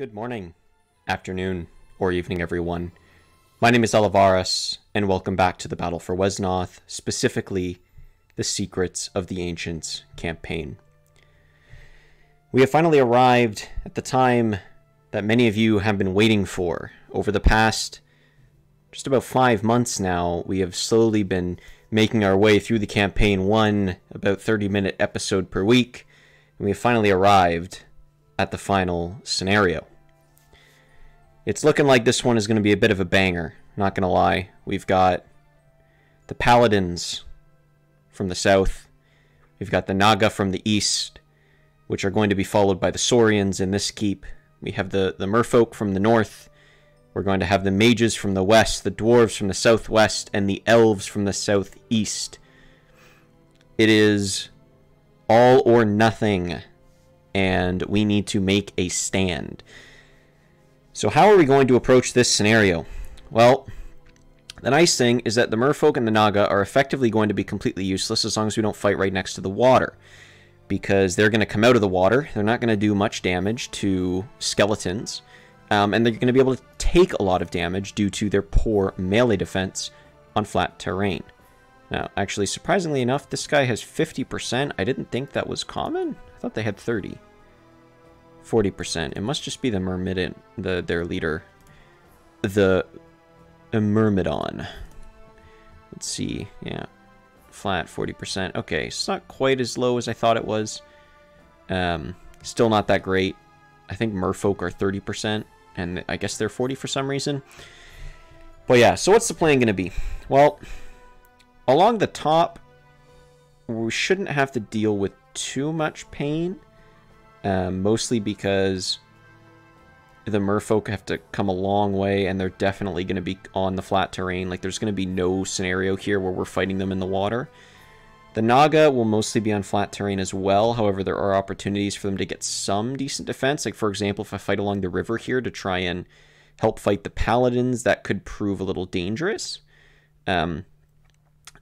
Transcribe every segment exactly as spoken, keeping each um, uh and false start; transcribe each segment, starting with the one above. Good morning, afternoon, or evening, everyone. My name is Elivaras, and welcome back to the Battle for Wesnoth, specifically the Secrets of the Ancients campaign. We have finally arrived at the time that many of you have been waiting for. Over the past just about five months now, we have slowly been making our way through the campaign, one about thirty minute episode per week, and we have finally arrived at the final scenario. It's looking like this one is going to be a bit of a banger, not going to lie. We've got the Paladins from the south, we've got the Nalga from the east, which are going to be followed by the Saurians in this keep. We have the, the Merfolk from the north, we're going to have the Mages from the west, the Dwarves from the southwest, and the Elves from the southeast. It is all or nothing, and we need to make a stand. So how are we going to approach this scenario? Well, the nice thing is that the Merfolk and the Nalga are effectively going to be completely useless as long as we don't fight right next to the water, because they're going to come out of the water, they're not going to do much damage to skeletons, um, and they're going to be able to take a lot of damage due to their poor melee defense on flat terrain. Now, actually, surprisingly enough, this guy has fifty percent. I didn't think that was common. I thought they had thirty. forty percent. It must just be the Myrmidon, the their leader. The Myrmidon. Let's see. Yeah. Flat, forty percent. Okay, it's not quite as low as I thought it was. Um, still not that great. I think Merfolk are thirty percent, and I guess they're forty for some reason. But yeah, so what's the plan going to be? Well, along the top, we shouldn't have to deal with too much pain, um, mostly because the Merfolk have to come a long way, and they're definitely going to be on the flat terrain. Like, there's going to be no scenario here where we're fighting them in the water. The Nalga will mostly be on flat terrain as well. However, there are opportunities for them to get some decent defense. Like, for example, if I fight along the river here to try and help fight the Paladins, that could prove a little dangerous. Um...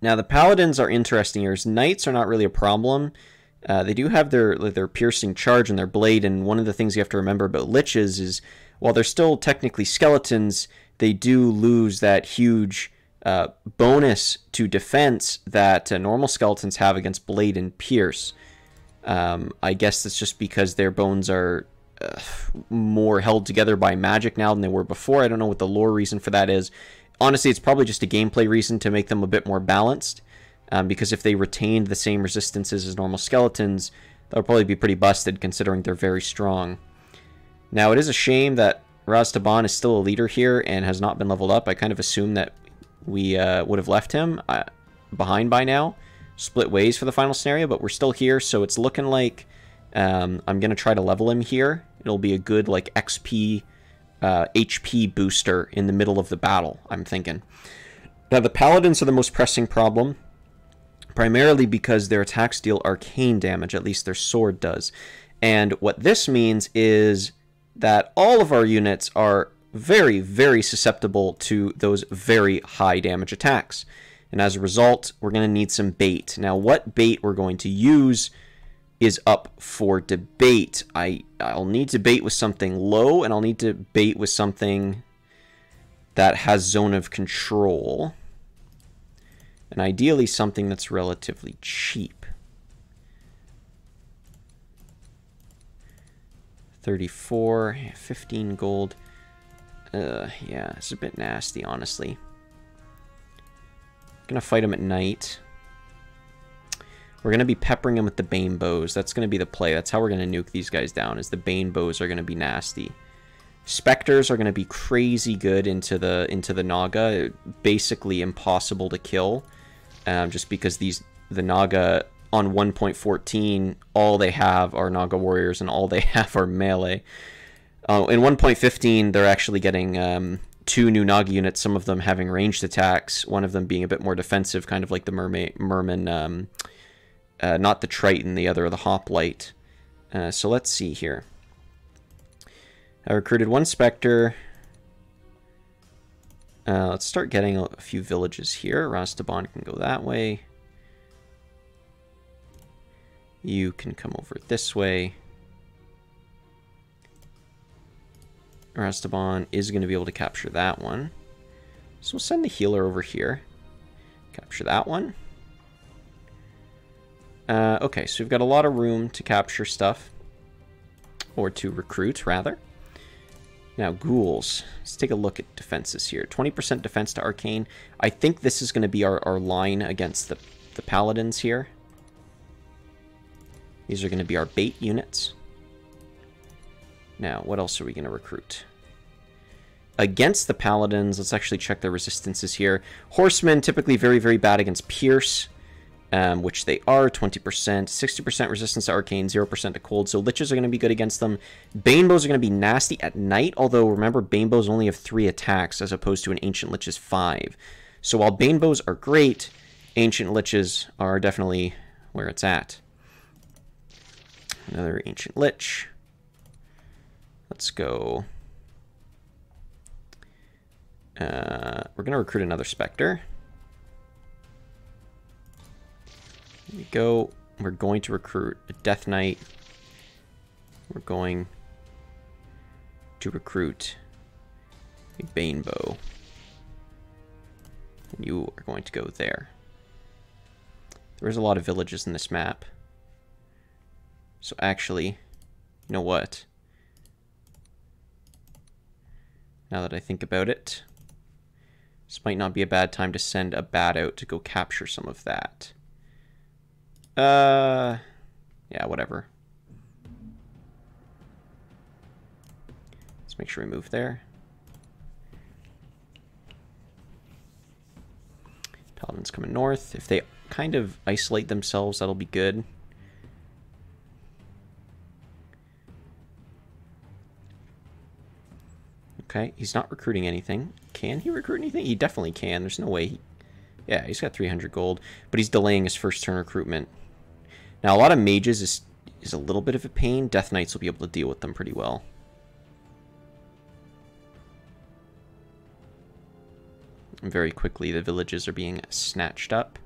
Now, the Paladins are interesting here. Knights are not really a problem. Uh, they do have their their piercing charge and their blade, and one of the things you have to remember about Liches is, while they're still technically skeletons, they do lose that huge uh, bonus to defense that uh, normal skeletons have against blade and pierce. Um, I guess that's just because their bones are uh, more held together by magic now than they were before. I don't know what the lore reason for that is. Honestly, it's probably just a gameplay reason to make them a bit more balanced, um, because if they retained the same resistances as normal skeletons, they'll probably be pretty busted considering they're very strong. Now, it is a shame that Rastaban is still a leader here and has not been leveled up. I kind of assume that we uh, would have left him uh, behind by now, split ways for the final scenario, but we're still here, so it's looking like um, I'm going to try to level him here. It'll be a good, like, X P... Uh, H P booster in the middle of the battle, I'm thinking. Now, the Paladins are the most pressing problem, primarily because their attacks deal arcane damage, at least their sword does. And what this means is that all of our units are very, very susceptible to those very high damage attacks. And as a result, we're going to need some bait. Now, what bait we're going to use is up for debate. I, I'll need to bait with something low, and I'll need to bait with something that has zone of control, and ideally something that's relatively cheap. thirty-four, fifteen gold. Uh, yeah, it's a bit nasty, honestly. I'm gonna fight him at night. We're going to be peppering them with the Bane Bows. That's going to be the play. That's how we're going to nuke these guys down, is the Bane Bows are going to be nasty. Spectres are going to be crazy good into the into the Nalga. Basically impossible to kill, um, just because these the Nalga on one point fourteen, all they have are Nalga Warriors, and all they have are melee. Uh, in one point fifteen, they're actually getting um, two new Nalga units, some of them having ranged attacks, one of them being a bit more defensive, kind of like the Mermaid, Merman... Um, Uh, not the Triton, the other, the Hoplite. Uh, so let's see here. I recruited one Spectre. Uh, let's start getting a few villages here. Rastaban can go that way. You can come over this way. Rastaban is going to be able to capture that one. So we'll send the healer over here. Capture that one. Uh, okay, so we've got a lot of room to capture stuff. Or to recruit, rather. Now, ghouls. Let's take a look at defenses here. twenty percent defense to arcane. I think this is going to be our, our line against the, the paladins here. These are going to be our bait units. Now, what else are we going to recruit? Against the paladins, let's actually check their resistances here. Horsemen, typically very, very bad against Pierce, um, which they are, twenty percent. sixty percent resistance to Arcane, zero percent to Cold, so Liches are going to be good against them. Bane Bows are going to be nasty at night, although remember, Bane Bows only have three attacks as opposed to an Ancient Lich's five. So while Bane Bows are great, Ancient Liches are definitely where it's at. Another Ancient Lich. Let's go... Uh, we're going to recruit another Spectre. There we go. We're going to recruit a Death Knight. We're going to recruit a Bane Bow. And you are going to go there. There's a lot of villages in this map. So actually, you know what? Now that I think about it, this might not be a bad time to send a bat out to go capture some of that. Uh, yeah, whatever. Let's make sure we move there. Paladins coming north. If they kind of isolate themselves, that'll be good. Okay, he's not recruiting anything. Can he recruit anything? He definitely can. There's no way. He... Yeah, he's got three hundred gold, but he's delaying his first turn recruitment. Now, a lot of mages is, is a little bit of a pain. Death Knights will be able to deal with them pretty well. And very quickly, the villages are being snatched up.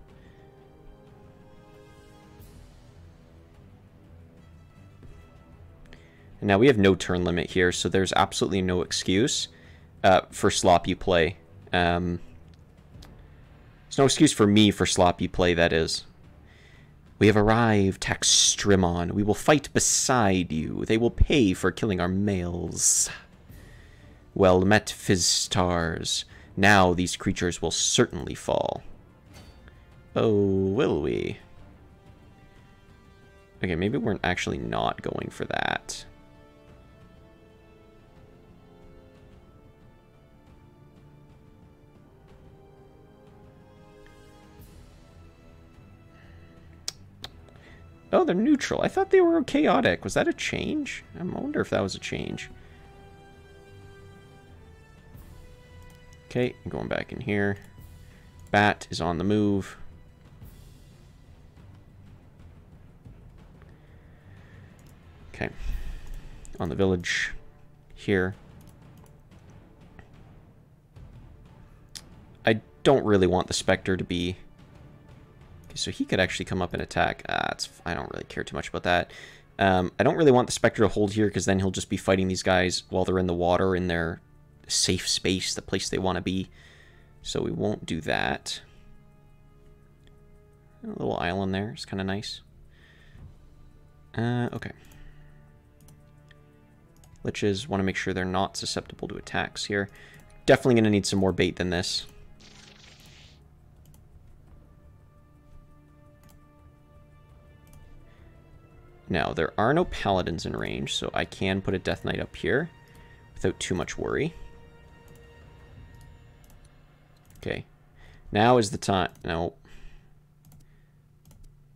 Now, we have no turn limit here, so there's absolutely no excuse uh, for sloppy play. Um, there's no excuse for me for sloppy play, that is. We have arrived, Taxstrimon. We will fight beside you. They will pay for killing our males. Well met, Fistars. Now these creatures will certainly fall. Oh, will we? Okay, maybe we're actually not going for that. Oh, they're neutral. I thought they were chaotic. Was that a change? I wonder if that was a change. Okay, I'm going back in here. Bat is on the move. Okay. On the village here. I don't really want the Spectre to be... So he could actually come up and attack. Ah, it's, I don't really care too much about that. Um, I don't really want the Spectre to hold here because then he'll just be fighting these guys while they're in the water in their safe space, the place they want to be. So we won't do that. A little island there is kind of nice. Uh, okay. Liches, want to make sure they're not susceptible to attacks here. Definitely going to need some more bait than this. Now, there are no paladins in range, so I can put a Death Knight up here without too much worry. Okay. Now is the time... No.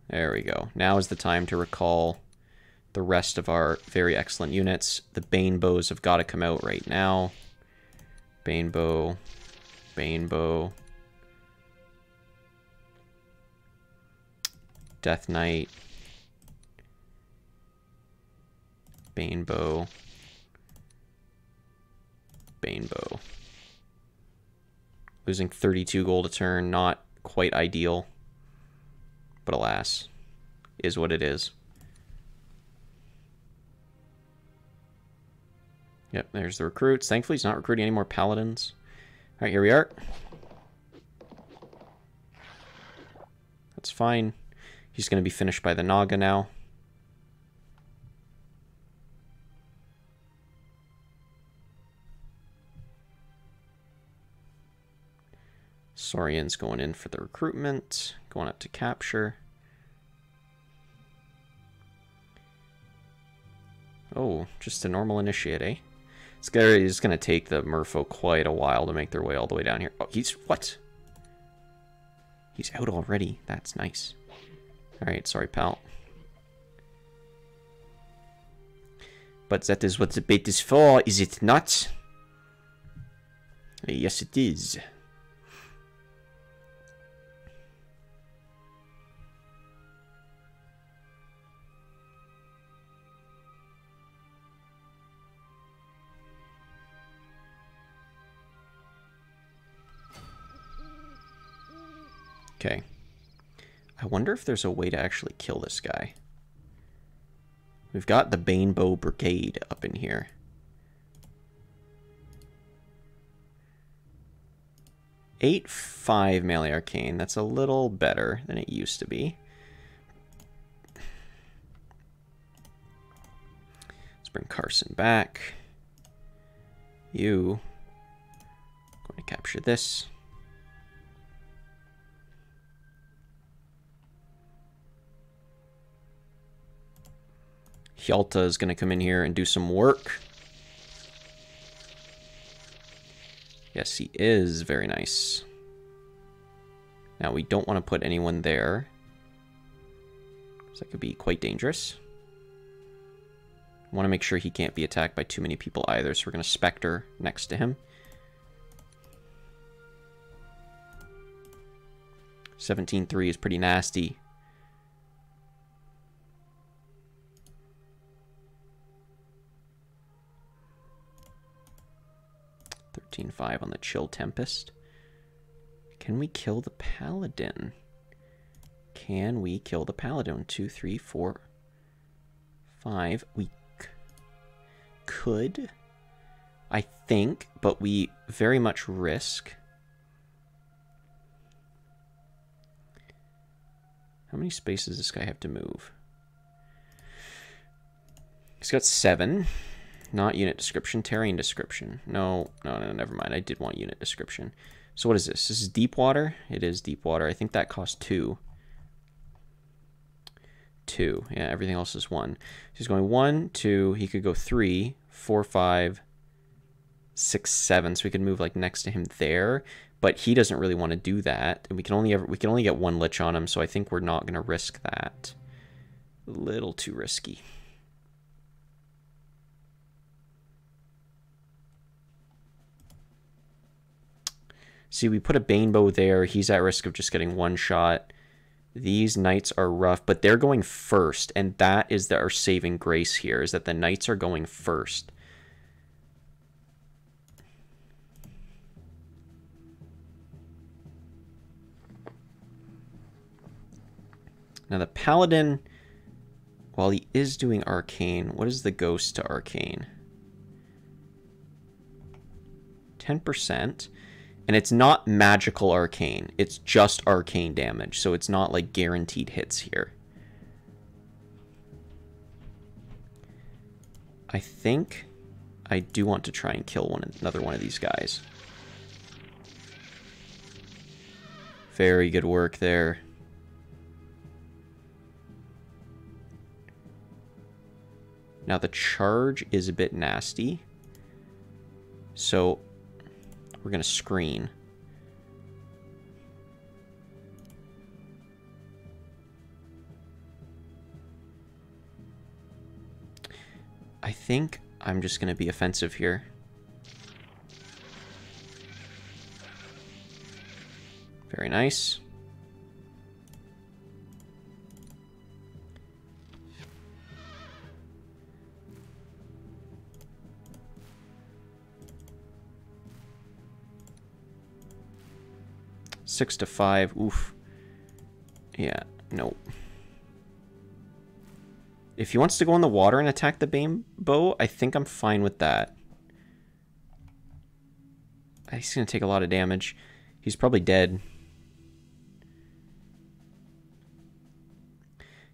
There we go. Now is the time to recall the rest of our very excellent units. The Bane Bows have got to come out right now. Bane Bow. Bane Bow. Death Knight. Bane Bow. Bane Bow. Losing thirty-two gold a turn, not quite ideal. But alas, is what it is. Yep, there's the recruits. Thankfully, he's not recruiting any more paladins. All right, here we are. That's fine. He's going to be finished by the Naga now. Saurian's going in for the recruitment, going up to capture. Oh, just a normal initiate, eh? This guy is going to take the Merfolk quite a while to make their way all the way down here. Oh, he's... what? He's out already. That's nice. Alright, sorry, pal. But that is what the bait is for, is it not? Yes, it is. Okay. I wonder if there's a way to actually kill this guy. We've got the Banebow Brigade up in here. eight five melee arcane. That's a little better than it used to be. Let's bring Carson back. You. I'm going to capture this. Yalta is going to come in here and do some work. Yes, he is. Very nice. Now, we don't want to put anyone there, because that could be quite dangerous. I want to make sure he can't be attacked by too many people either, so we're going to Spectre next to him. seventeen three is pretty nasty. fifteen five on the Chill Tempest. Can we kill the Paladin? Can we kill the Paladin? Two, three, four, five. We could, I think, but we very much risk. How many spaces does this guy have to move? He's got seven. Not unit description, terrain description. No, no, no, never mind. I did want unit description. So what is this? This is deep water? It is deep water. I think that costs two. Two. Yeah, everything else is one. He's going one, two. He could go three, four, five, six, seven. So we can move like next to him there. But he doesn't really want to do that. And we can only ever we can only get one lich on him, so I think we're not gonna risk that. A little too risky. See, we put a Banebow there. He's at risk of just getting one shot. These knights are rough, but they're going first, and that is the, our saving grace here, is that the knights are going first. Now the Paladin, while he is doing Arcane, what is the Ghost to Arcane? ten percent. And it's not magical arcane. It's just arcane damage. So it's not like guaranteed hits here. I think I do want to try and kill one another one of these guys. Very good work there. Now the charge is a bit nasty. So... we're going to screen. I think I'm just going to be offensive here. Very nice. Six to five, oof. Yeah, no. If he wants to go in the water and attack the Banebow, I think I'm fine with that. He's going to take a lot of damage. He's probably dead.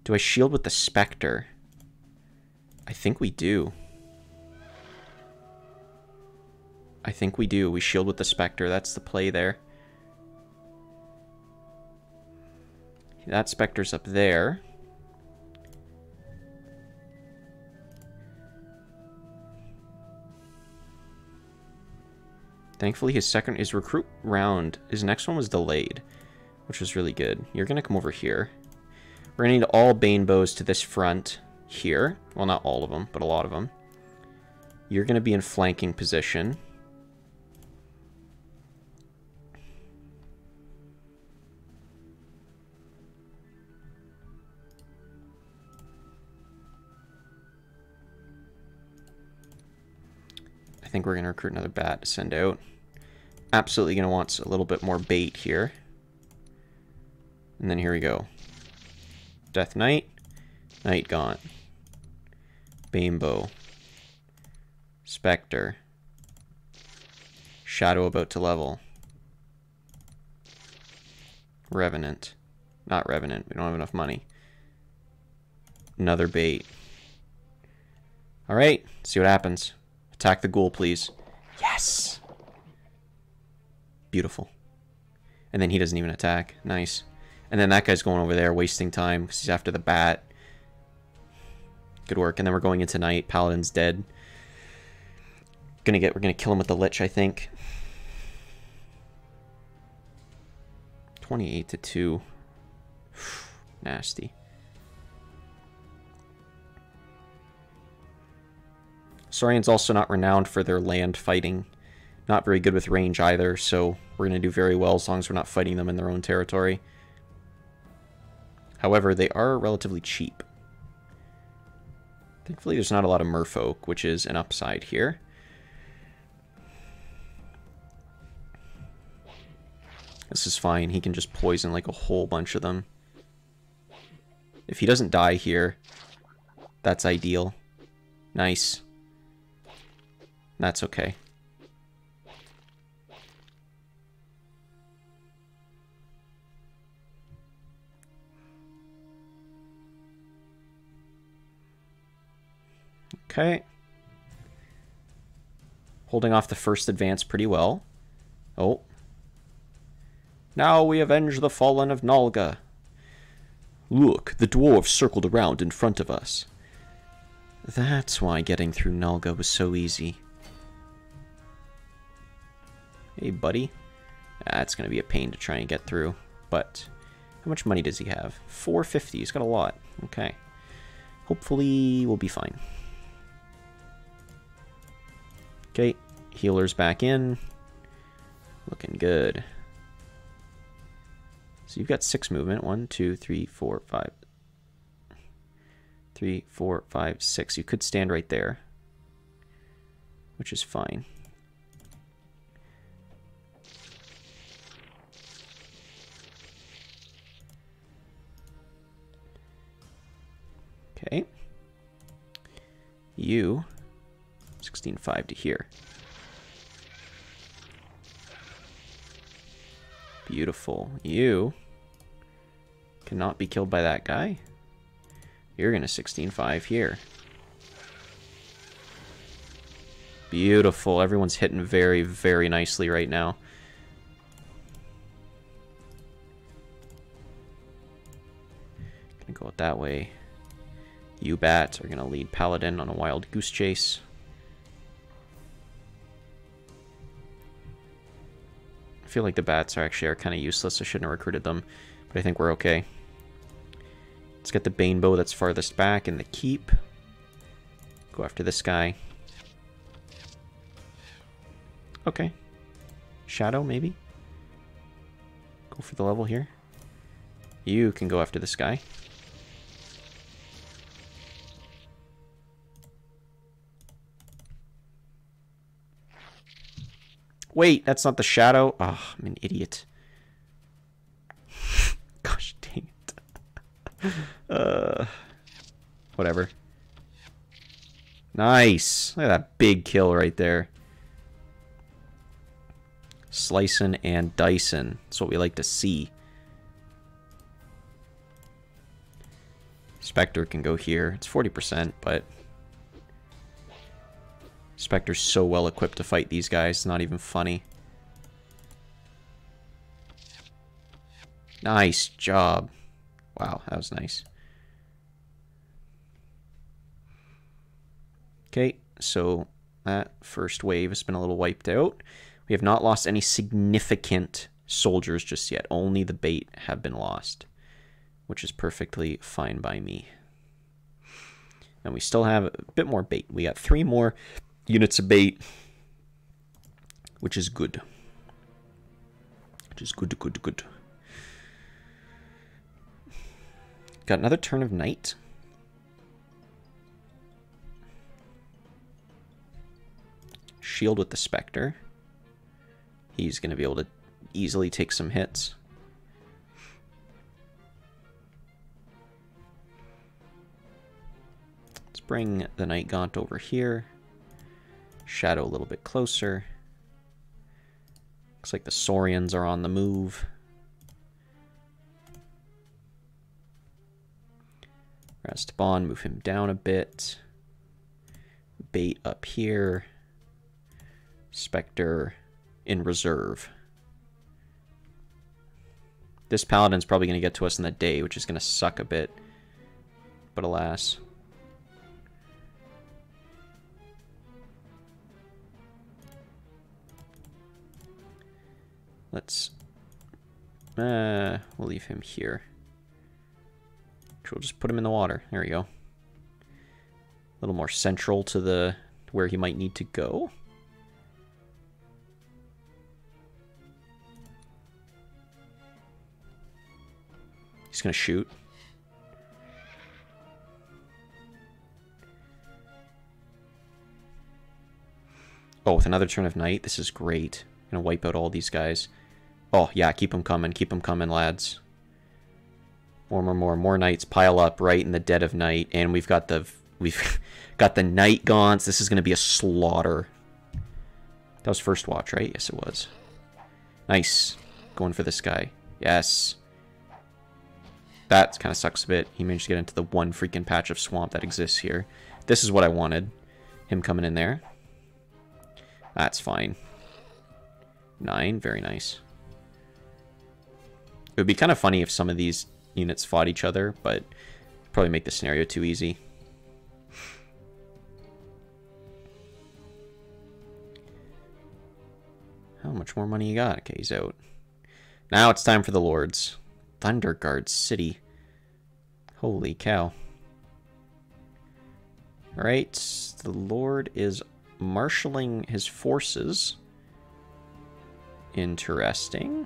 Do I shield with the Spectre? I think we do. I think we do. We shield with the Spectre. That's the play there. That Spectre's up there. Thankfully, his second his recruit round, his next one was delayed, which was really good. You're going to come over here. We're going to need all Bane Bows to this front here. Well, not all of them, but a lot of them. You're going to be in flanking position. I think we're going to recruit another bat to send out. Absolutely going to want a little bit more bait here. And then here we go. Death Knight, Night Gaunt, Banebow, Spectre, Shadow about to level, Revenant, not Revenant, we don't have enough money, another bait. Alright, see what happens. Attack the ghoul, please. Yes! Beautiful. And then he doesn't even attack, nice. And then that guy's going over there, wasting time, because he's after the bat. Good work. And then we're going into night. Paladin's dead. Gonna get, we're going to kill him with the Lich, I think. twenty-eight to two. Nasty. Saurian's also not renowned for their land fighting. Not very good with range either, so we're going to do very well as long as we're not fighting them in their own territory. However, they are relatively cheap. Thankfully, there's not a lot of merfolk, which is an upside here. This is fine. He can just poison like a whole bunch of them. If he doesn't die here, that's ideal. Nice. That's okay. Okay. Holding off the first advance pretty well. Oh. Now we avenge the fallen of Nalga. Look, the dwarves circled around in front of us. That's why getting through Nalga was so easy. Hey, buddy. That's going to be a pain to try and get through. But how much money does he have? four fifty. He's got a lot. Okay. Hopefully we'll be fine. Okay, healer's back in. Looking good. So you've got six movement. One, two, three, four, five. Three, four, five, six. You could stand right there, which is fine. Okay. You... sixteen five to here. Beautiful. You cannot be killed by that guy. You're going to sixteen five here. Beautiful. Everyone's hitting very, very nicely right now. Going to go out that way. You bats are going to lead Paladin on a wild goose chase. I feel like the bats are actually are kind of useless. I shouldn't have recruited them, but I think we're okay. Let's get the Banebow that's farthest back in the keep. Go after this guy. Okay. Shadow, maybe? Go for the level here. You can go after this guy. Wait, that's not the shadow. Ah, oh, I'm an idiot. Gosh, dang it. uh, whatever. Nice. Look at that big kill right there. Slicing and dicing. That's what we like to see. Spectre can go here. It's forty percent, but... Spectre's so well equipped to fight these guys. It's not even funny. Nice job. Wow, that was nice. Okay, so that first wave has been a little wiped out. We have not lost any significant soldiers just yet. Only the bait have been lost, which is perfectly fine by me. And we still have a bit more bait. We got three more units of bait, which is good. Which is good, good, good. Got another turn of night. Shield with the Spectre. He's going to be able to easily take some hits. Let's bring the Night Gaunt over here. Shadow a little bit closer. Looks like the Saurians are on the move. Rastaban, move him down a bit. Bait up here. Spectre in reserve. This Paladin's probably going to get to us in the day, which is going to suck a bit. But alas. Let's... Uh, we'll leave him here. We'll just put him in the water. There we go. A little more central to the where he might need to go. He's going to shoot. Oh, with another turn of night. This is great. I'm going to wipe out all these guys. Oh, yeah. Keep them coming. Keep them coming, lads. More, more, more. More knights pile up right in the dead of night. And we've got the we've got the Night Gaunts. This is going to be a slaughter. That was first watch, right? Yes, it was. Nice. Going for this guy. Yes. That kind of sucks a bit. He managed to get into the one freaking patch of swamp that exists here. This is what I wanted. Him coming in there. That's fine. Nine. Very nice. It would be kind of funny if some of these units fought each other, but probably make the scenario too easy. How much more money you got? Okay, he's out. Now it's time for the Lords. Thunderguard City. Holy cow. Alright, the Lord is marshalling his forces. Interesting.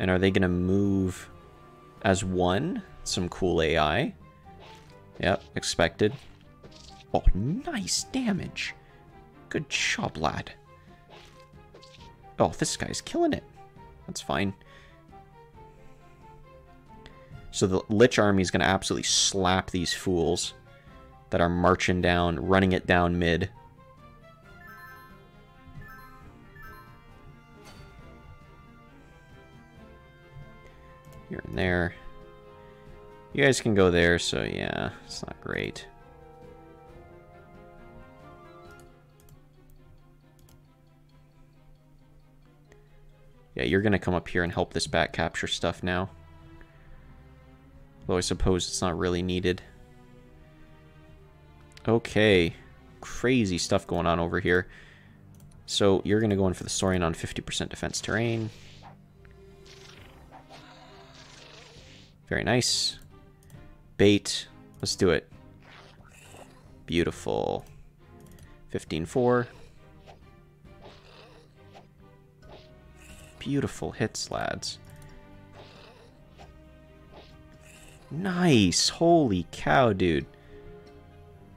And are they going to move as one? Some cool A I. Yep, expected. Oh, nice damage. Good job, lad. Oh, this guy's killing it. That's fine. So the Lich army is going to absolutely slap these fools that are marching down, running it down mid. Here and there. You guys can go there, so yeah, it's not great. Yeah, you're going to come up here and help this back capture stuff now. Though I suppose it's not really needed. Okay. Crazy stuff going on over here. So you're going to go in for the Saurian on fifty percent defense terrain. Very nice. Bait. Let's do it. Beautiful. fifteen four. Beautiful hits, lads. Nice. Holy cow, dude.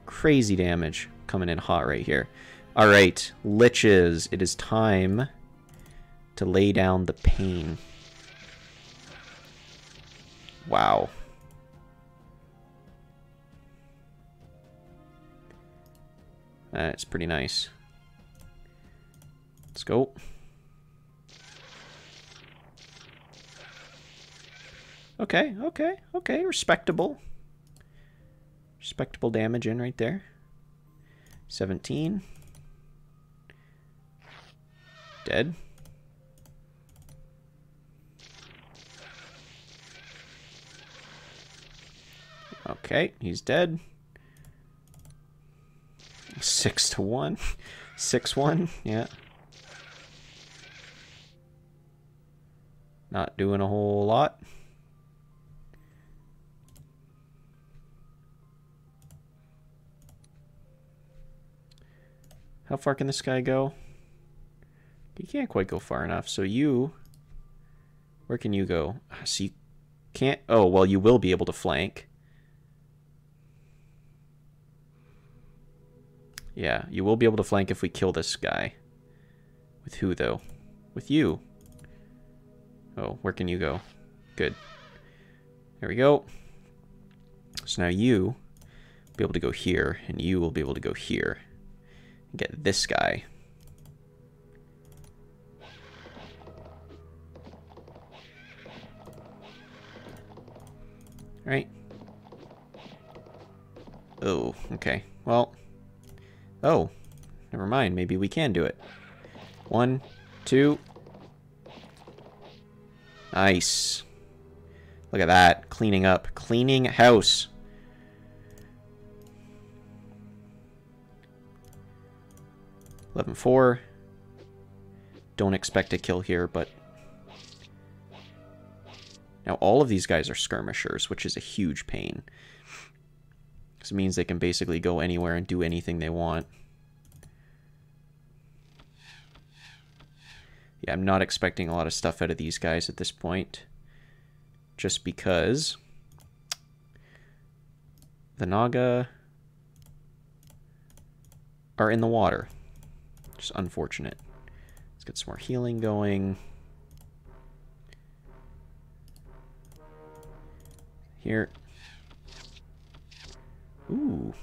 Crazy damage coming in hot right here. All right, liches. It is time to lay down the pain. Wow. That's pretty nice. Let's go. Okay, okay, okay. Respectable. Respectable damage in right there. seventeen. Dead. Okay, he's dead. Six to one. Six one, yeah. Not doing a whole lot. How far can this guy go? He can't quite go far enough. So you, where can you go? So you can't, oh, well, you will be able to flank. Yeah, you will be able to flank if we kill this guy. With who, though? With you. Oh, where can you go? Good. There we go. So now you will be able to go here, and you will be able to go here. And get this guy. Right? Oh, okay. Well... Oh, never mind. Maybe we can do it. One, two. Nice. Look at that. Cleaning up. Cleaning house. eleven four. Don't expect a kill here, but... Now, all of these guys are skirmishers, which is a huge pain. This means they can basically go anywhere and do anything they want. Yeah, I'm not expecting a lot of stuff out of these guys at this point. Just because... The Naga... are in the water. Just unfortunate. Let's get some more healing going. Here... Ooh.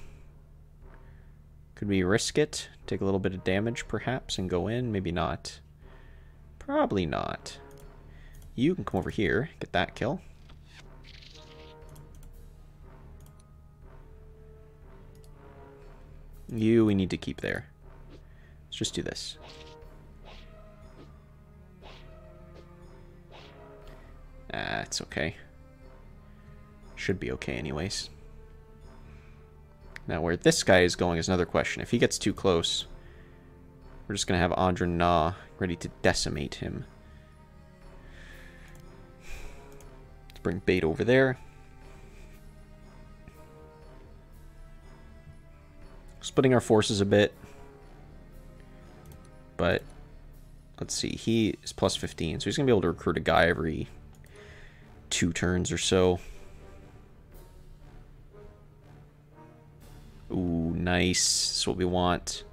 Could we risk it? Take a little bit of damage, perhaps, and go in? Maybe not. Probably not. You can come over here. Get that kill. You, we need to keep there. Let's just do this. Ah, it's okay. Should be okay anyways. Now, where this guy is going is another question. If he gets too close, we're just going to have Andra Na ready to decimate him. Let's bring bait over there. Splitting our forces a bit. But, let's see. He is plus fifteen, so he's going to be able to recruit a guy every two turns or so. Ooh, nice. That's what we want.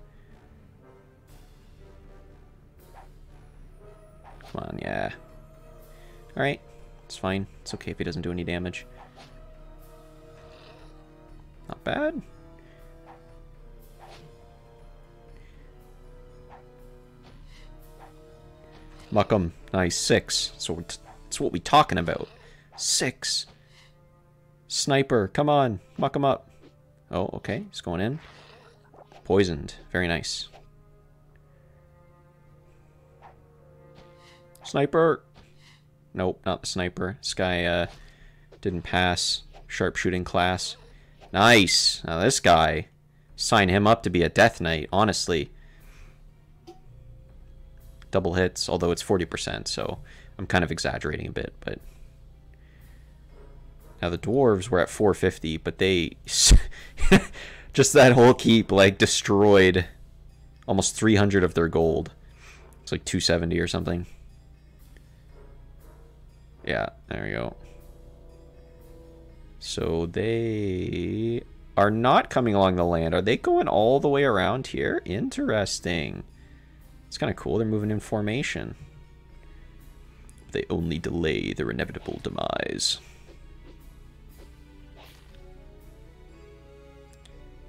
Come on, yeah. Alright, it's fine. It's okay if he doesn't do any damage. Not bad. Muck 'em. Nice. Six. So that's, that's what we're talking about. Six. Sniper, come on. Muck 'em up. Oh, okay. He's going in. Poisoned. Very nice. Sniper! Nope, not the sniper. This guy uh, didn't pass. Sharpshooting class. Nice! Now this guy. Sign him up to be a Death Knight, honestly. Double hits, although it's forty percent, so I'm kind of exaggerating a bit, but... Now, the dwarves were at four fifty, but they... just that whole keep, like, destroyed almost three hundred of their gold. It's like two seventy or something. Yeah, there we go. So, they are not coming along the land. Are they going all the way around here? Interesting. It's kind of cool. They're moving in formation. They only delay their inevitable demise.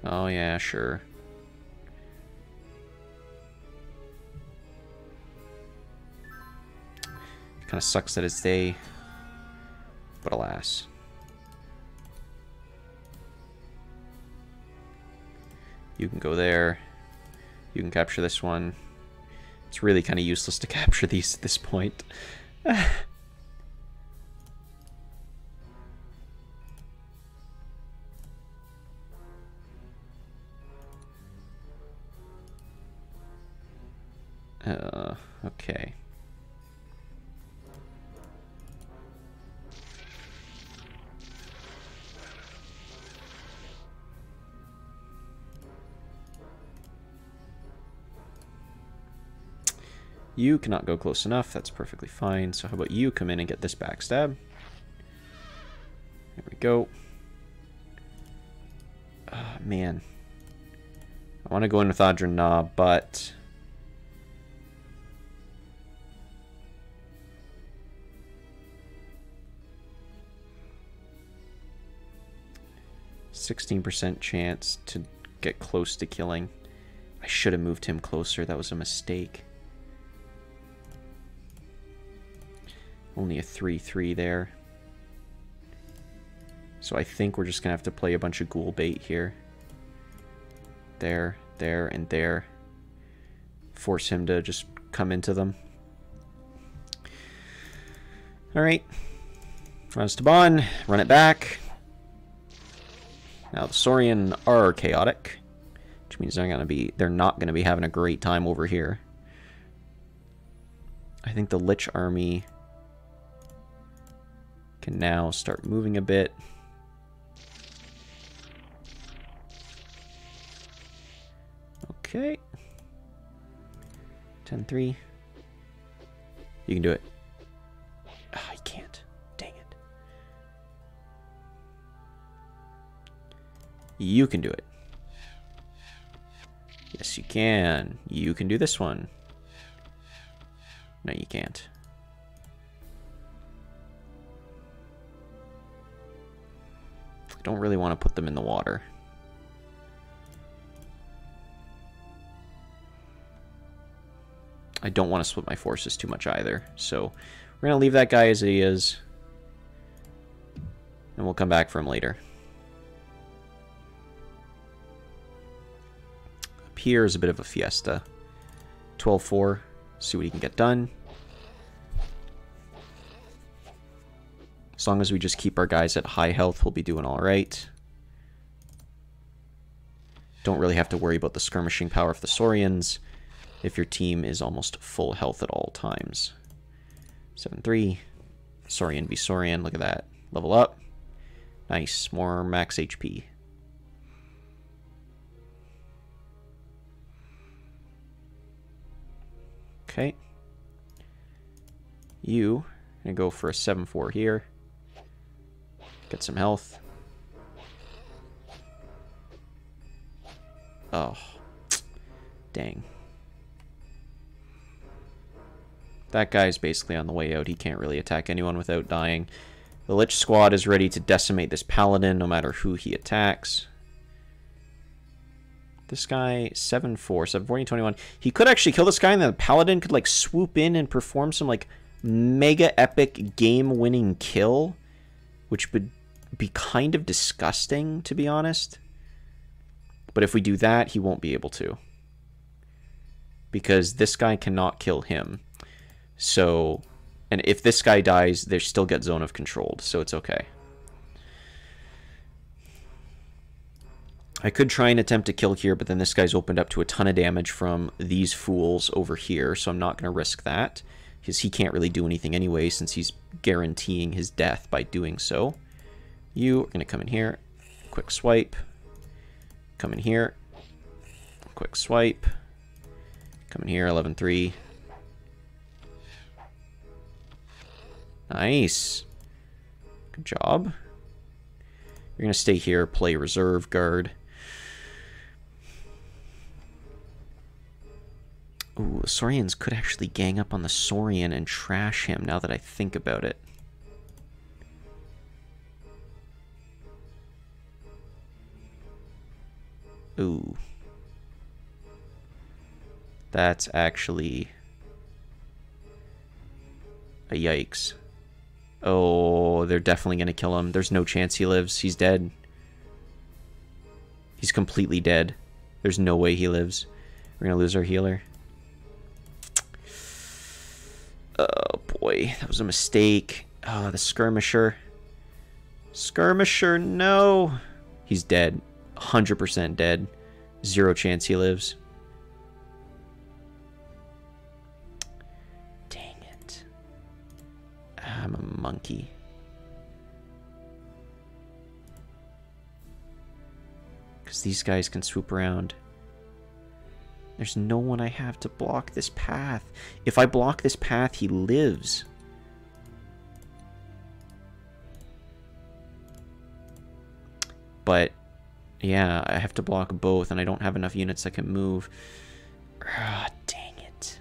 Oh, yeah, sure. Kind of sucks that it's they but alas. You can go there. You can capture this one. It's really kind of useless to capture these at this point. Uh, okay. You cannot go close enough, that's perfectly fine. So how about you come in and get this backstab? There we go. Oh, man. I want to go in with Andra Na, but... sixteen percent chance to get close to killing. I should have moved him closer, that was a mistake. Only a three three there. So I think we're just going to have to play a bunch of ghoul bait here. There, there, and there. Force him to just come into them. Alright. Rastaban, run it back. Now the Saurian are chaotic, which means they're going to be they're not going to be having a great time over here. I think the Lich army can now start moving a bit. Okay. ten three. You can do it. Oh, I can't. Dang it. You can do it. Yes, you can. You can do this one. No, you can't. Don't really want to put them in the water. I don't want to split my forces too much either, so we're going to leave that guy as he is, and we'll come back for him later. Up here is a bit of a fiesta. twelve four, see what he can get done. As long as we just keep our guys at high health, we'll be doing all right. Don't really have to worry about the skirmishing power of the Saurians if your team is almost full health at all times. seven three. Saurian v Saurian. Look at that. Level up. Nice. More max H P. Okay. You are going to go for a seven four here. Get some health. Oh. Dang. That guy's basically on the way out. He can't really attack anyone without dying. The Lich squad is ready to decimate this paladin no matter who he attacks. This guy, seven four, seven four, twenty-one. He could actually kill this guy, and then the paladin could, like, swoop in and perform some, like, mega epic game-winning kill, which would be kind of disgusting, to be honest. But if we do that, he won't be able to, because this guy cannot kill him. So, and if this guy dies, they still get zone of controlled, so it's okay. I could try and attempt to kill here, but then this guy's opened up to a ton of damage from these fools over here, so I'm not going to risk that, because he can't really do anything anyway since he's guaranteeing his death by doing so. You are going to come in here, quick swipe, come in here, quick swipe, come in here, eleven three. Nice. Good job. You're going to stay here, play reserve guard. Ooh, Saurians could actually gang up on the Saurian and trash him, now that I think about it. Ooh. That's actually a yikes. Oh, they're definitely going to kill him. There's no chance he lives. He's dead. He's completely dead. There's no way he lives. We're going to lose our healer. Oh, boy. That was a mistake. Oh, the skirmisher. Skirmisher, no. He's dead. one hundred percent dead. Zero chance he lives. Dang it. I'm a monkey. Because these guys can swoop around. There's no one I have to block this path. If I block this path, he lives. But, yeah, I have to block both, and I don't have enough units I can move. Ah, dang it.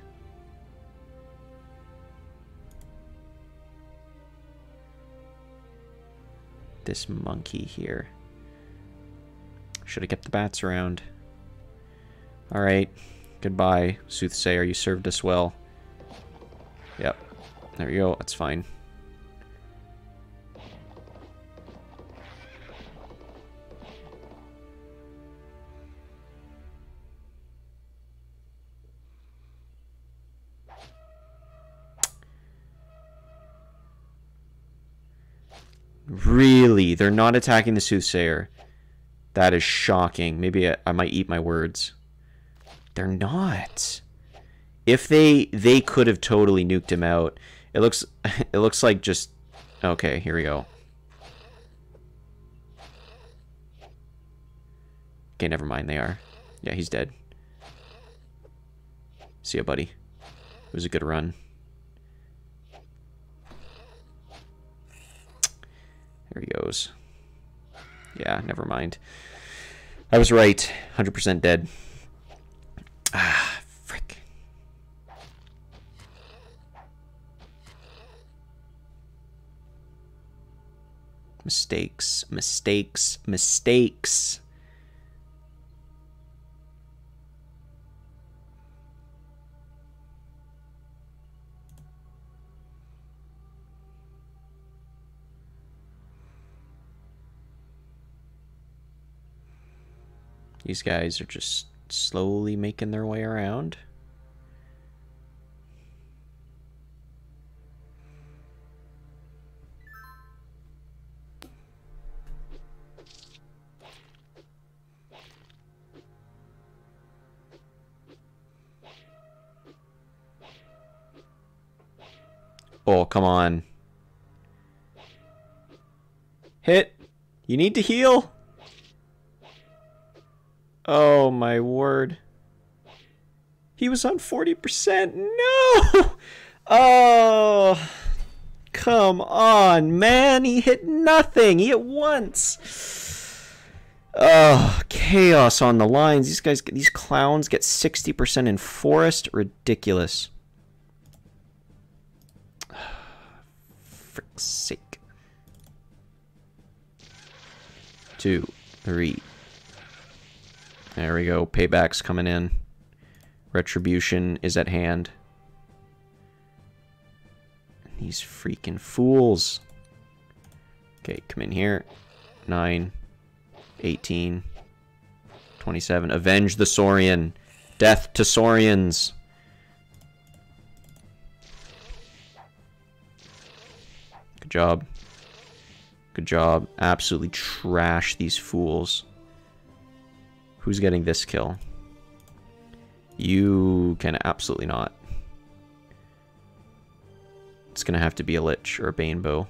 This monkey here. Should have kept the bats around. Alright, goodbye, Soothsayer, you served us well. Yep, there you go, that's fine. Really? They're not attacking the Soothsayer. That is shocking. Maybe I, I might eat my words. They're not. If they they could have totally nuked him out. It looks it looks like just okay, here we go. Okay, never mind, they are. Yeah, he's dead. See ya, buddy. It was a good run. There he goes. Yeah, never mind. I was right. one hundred percent dead. Ah, frick. Mistakes, mistakes, mistakes. These guys are just slowly making their way around. Oh, come on. Hit! You need to heal! Oh my word. He was on forty percent. No! Oh, come on, man. He hit nothing. He hit once. Oh, chaos on the lines. These guys, these clowns get sixty percent in forest. Ridiculous. Frick's sake. Two, three. There we go. Payback's coming in. Retribution is at hand. These freaking fools. Okay, come in here. nine, eighteen, twenty-seven. Avenge the Saurian. Death to Saurians. Good job. Good job. Absolutely trash these fools. Who's getting this kill? You can absolutely not. It's gonna have to be a Lich or a Bane Bow.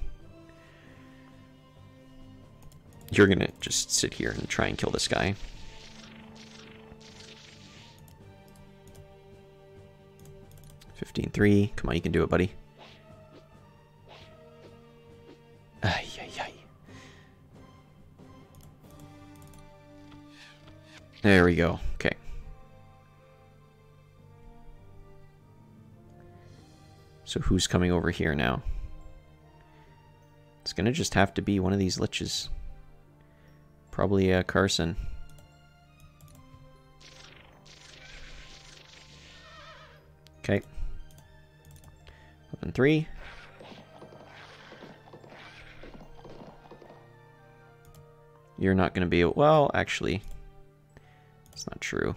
You're gonna just sit here and try and kill this guy. fifteen three. Come on, you can do it, buddy. Ay, ay, ay. There we go. Okay. So who's coming over here now? It's gonna just have to be one of these liches. Probably uh, Carson. Okay. Up in three. You're not going to be... Well, actually, it's not true.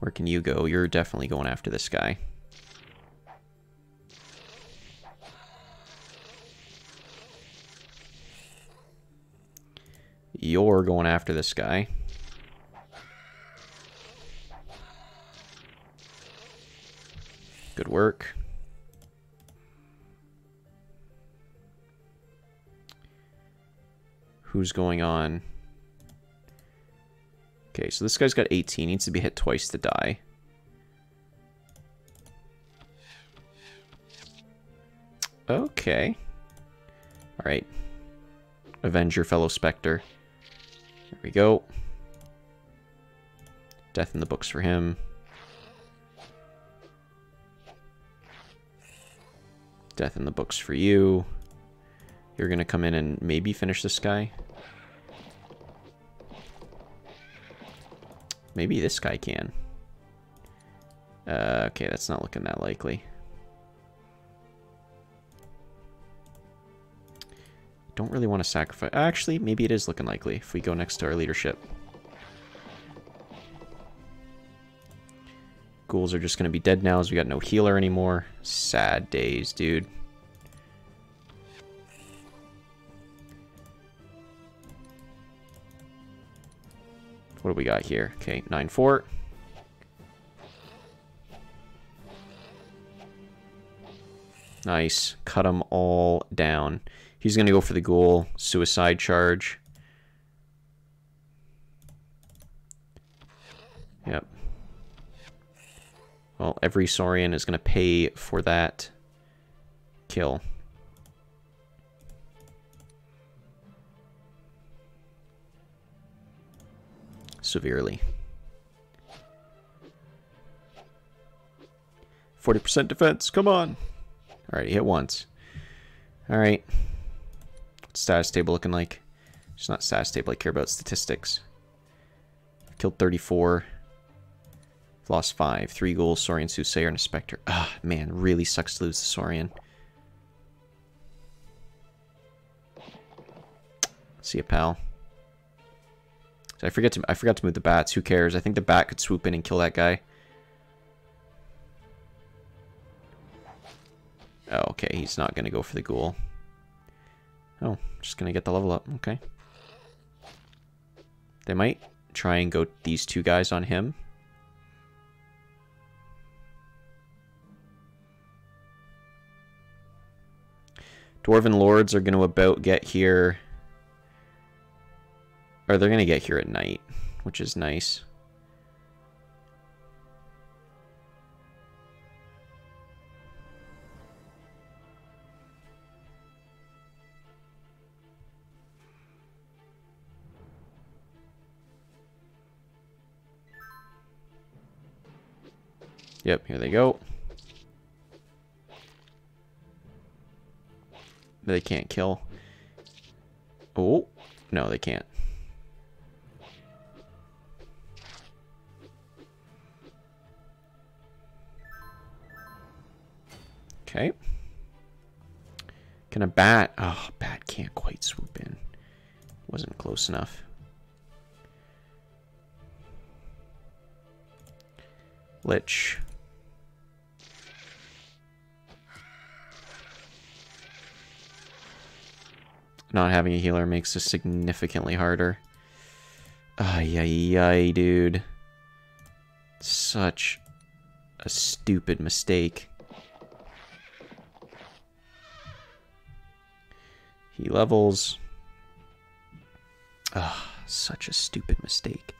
Where can you go? You're definitely going after this guy. You're going after this guy. Good work. Who's going on? Okay, so this guy's got eighteen. He needs to be hit twice to die. Okay. Alright. Avenge your fellow Spectre. There we go. Death in the books for him. Death in the books for you. You're gonna come in and maybe finish this guy. Maybe this guy can. Uh, okay, that's not looking that likely. Don't really want to sacrifice. Actually, maybe it is looking likely if we go next to our leadership. Ghouls are just going to be dead now as we got no healer anymore. Sad days, dude. What do we got here? Okay, nine four. Nice. Cut them all down. He's going to go for the ghoul. Suicide charge. Yep. Well, every Saurian is going to pay for that kill. Severely. forty percent defense. Come on. All right, hit once. All right. What's status table looking like? It's not status table. I care about statistics. Killed thirty-four. Lost five. Three ghouls, Saurian, Soothsayer, and a Spectre. Ah, man, really sucks to lose the Saurian. See ya, pal. So I forget to I forgot to move the bats. Who cares? I think the bat could swoop in and kill that guy. Oh, okay. He's not gonna go for the ghoul. Oh, just gonna get the level up. Okay. They might try and go these two guys on him. Dwarven lords are gonna about get here. Or they're going to get here at night, which is nice. Yep, here they go. They can't kill. Oh, no, they can't. Okay. Can a bat... Oh, bat can't quite swoop in. Wasn't close enough. Lich. Not having a healer makes this significantly harder. Ay, ay, ay, dude. Such a stupid mistake. He levels. Ugh, such a stupid mistake.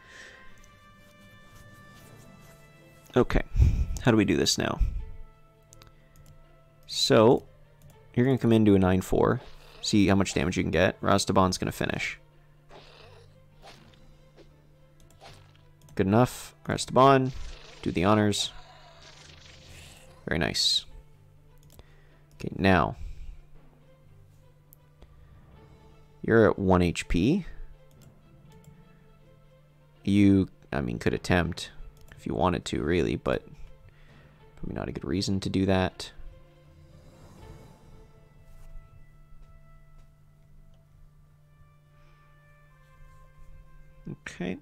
Okay, how do we do this now? So, you're going to come into a nine four. See how much damage you can get. Rastaban's going to finish. Good enough. Rastaban, do the honors. Very nice. Okay, now... You're at one H P. You, I mean, could attempt if you wanted to, really, but probably not a good reason to do that. Okay.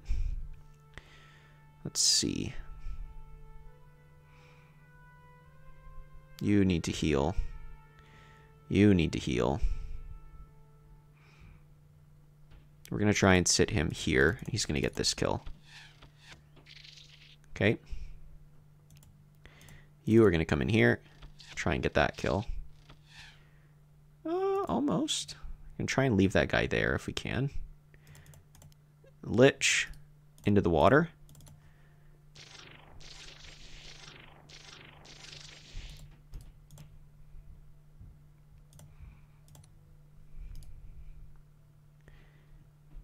Let's see. You need to heal. You need to heal. We're going to try and sit him here. He's going to get this kill. Okay. You are going to come in here. Try and get that kill. Uh, almost. We're going to try and leave that guy there if we can. Lich into the water.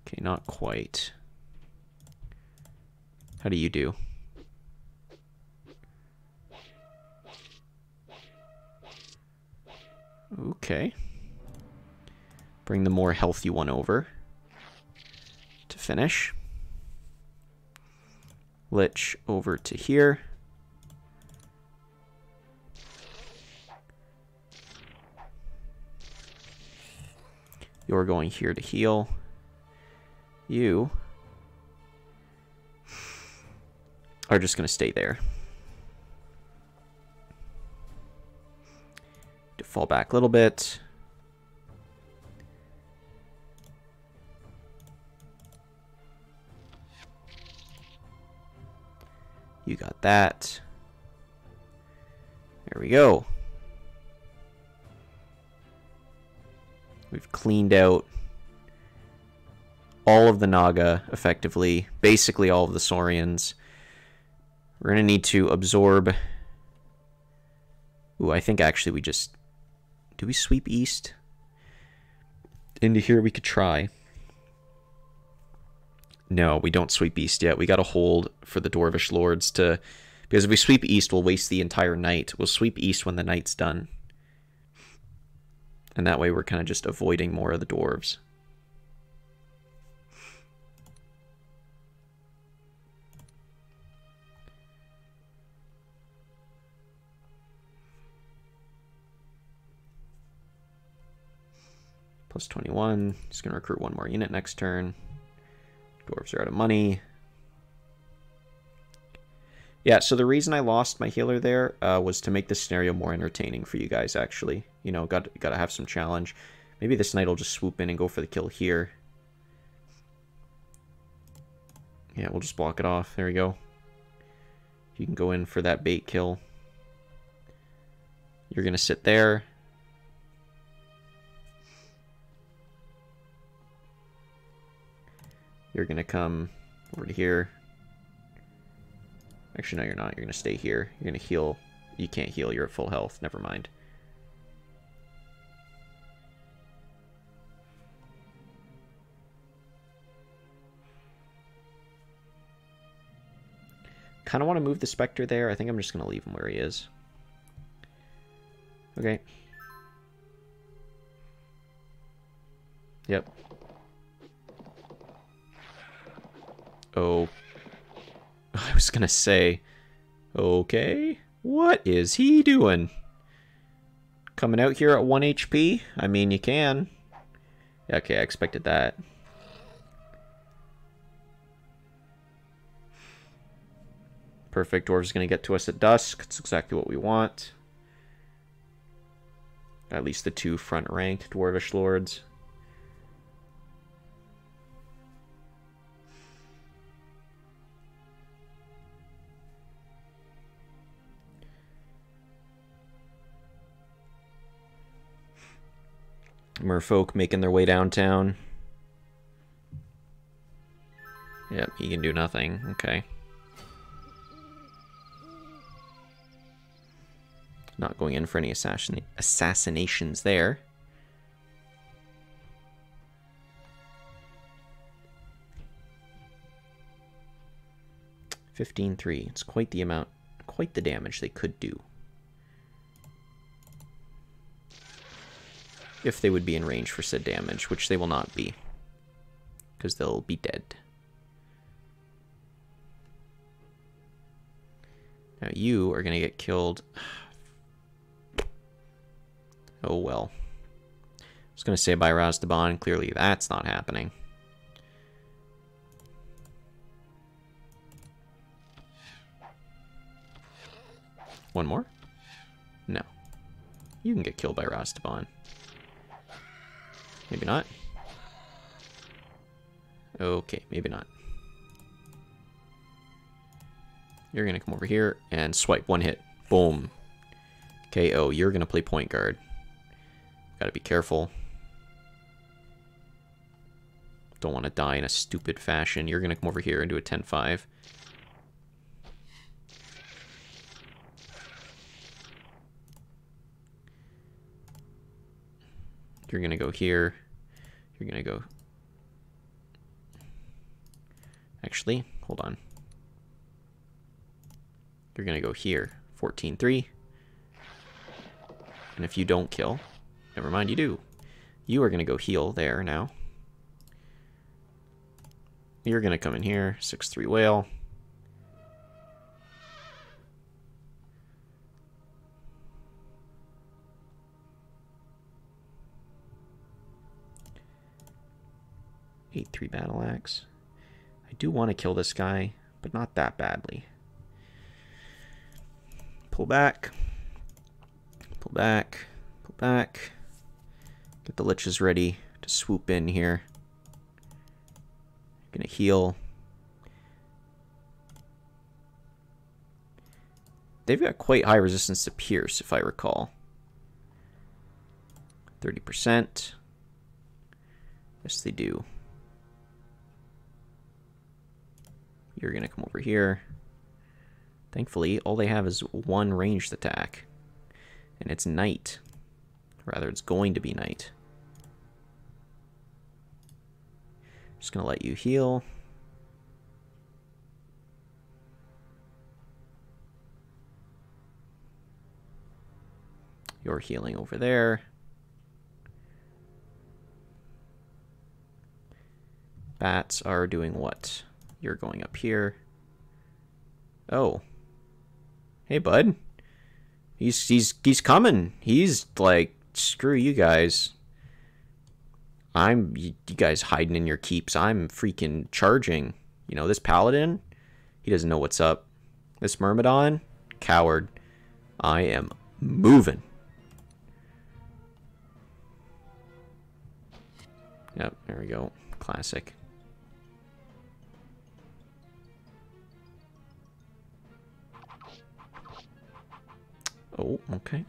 Okay, not quite. How do you do? Okay. Bring the more healthy one over to finish. Lich over to here. You're going here to heal. You are just going to stay there. To fall back a little bit. You got that. There we go. We've cleaned out all of the Naga, effectively. Basically all of the Saurians. We're going to need to absorb... Ooh, I think actually we just... Do we sweep east? Into here we could try. No, we don't sweep east yet. We got to hold for the Dwarvish Lords to... Because if we sweep east, we'll waste the entire night. We'll sweep east when the night's done. And that way we're kind of just avoiding more of the Dwarves. Plus twenty-one. Just going to recruit one more unit next turn. Dwarves are out of money. Yeah, so the reason I lost my healer there uh, was to make this scenario more entertaining for you guys, actually. You know, got, got to have some challenge. Maybe this knight will just swoop in and go for the kill here. Yeah, we'll just block it off. There we go. You can go in for that bait kill. You're going to sit there. You're going to come over to here. Actually, no, you're not. You're going to stay here. You're going to heal. You can't heal. You're at full health. Never mind. Kind of want to move the Spectre there. I think I'm just going to leave him where he is. Okay. Yep. Oh, I was gonna say, okay, what is he doing? Coming out here at one H P? I mean, you can. Okay, I expected that. Perfect, Dwarves gonna get to us at dusk. That's exactly what we want. At least the two front-ranked Dwarvish Lords. Merfolk making their way downtown. Yep, he can do nothing. Okay. Not going in for any assassin assassinations there. fifteen three. It's quite the amount, quite the damage they could do. If they would be in range for said damage, which they will not be, because they'll be dead. Now you are going to get killed. Oh well. I was going to say by Rastaban, clearly that's not happening. One more? No. You can get killed by Rastaban. Maybe not. Okay, maybe not. You're going to come over here and swipe one hit. Boom. K O. You're going to play point guard. Got to be careful. Don't want to die in a stupid fashion. You're going to come over here and do a ten five. You're going to go here. You're going to go... Actually, hold on. You're going to go here. fourteen three. And if you don't kill... Never mind, you do. You are going to go heal there now. You're going to come in here. six three whale. eight three battle axe. I do want to kill this guy, but not that badly. Pull back. Pull back. Pull back. Get the liches ready to swoop in here. Gonna heal. They've got quite high resistance to pierce, if I recall. thirty percent. Yes, they do. You're gonna come over here. Thankfully, all they have is one ranged attack. And it's night. Rather, it's going to be night. Just gonna let you heal. You're healing over there. Bats are doing what? You're going up here. Oh. Hey, bud. He's he's he's coming. He's like, screw you guys. I'm, you guys hiding in your keeps. I'm freaking charging. You know, this paladin, he doesn't know what's up. This Myrmidon, coward. I am moving. Yep, there we go. Classic. Oh, okay.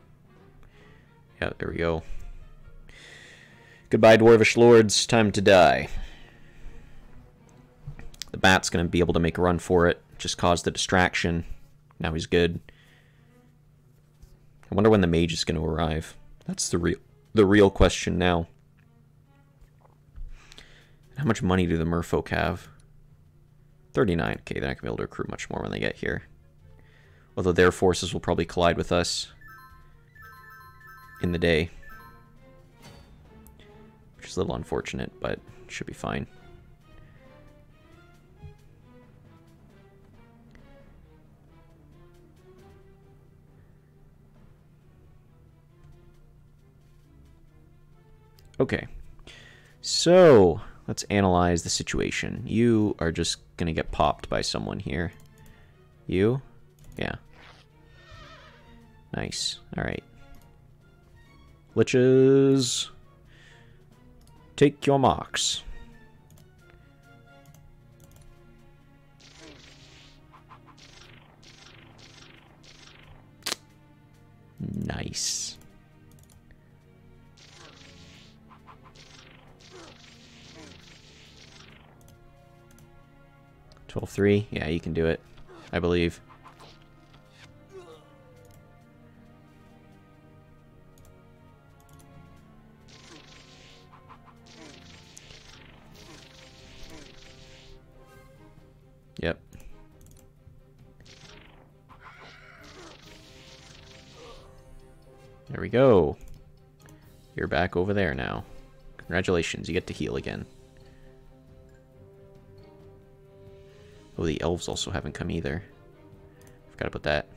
Yeah, there we go. Goodbye, Dwarvish Lords. Time to die. The bat's going to be able to make a run for it. Just caused the distraction. Now he's good. I wonder when the mage is going to arrive. That's the real, the real question now. How much money do the merfolk have? thirty-nine. Okay, they're not going to be able to accrue much more when they get here. Although their forces will probably collide with us in the day. Which is a little unfortunate, but should be fine. Okay. So, let's analyze the situation. You are just going to get popped by someone here. You? Yeah. Nice. Alright. Liches... Take your marks. Nice. twelve three. Yeah, you can do it, I believe. Yep. There we go. You're back over there now. Congratulations, you get to heal again. Oh, the elves also haven't come either. Forgot about that.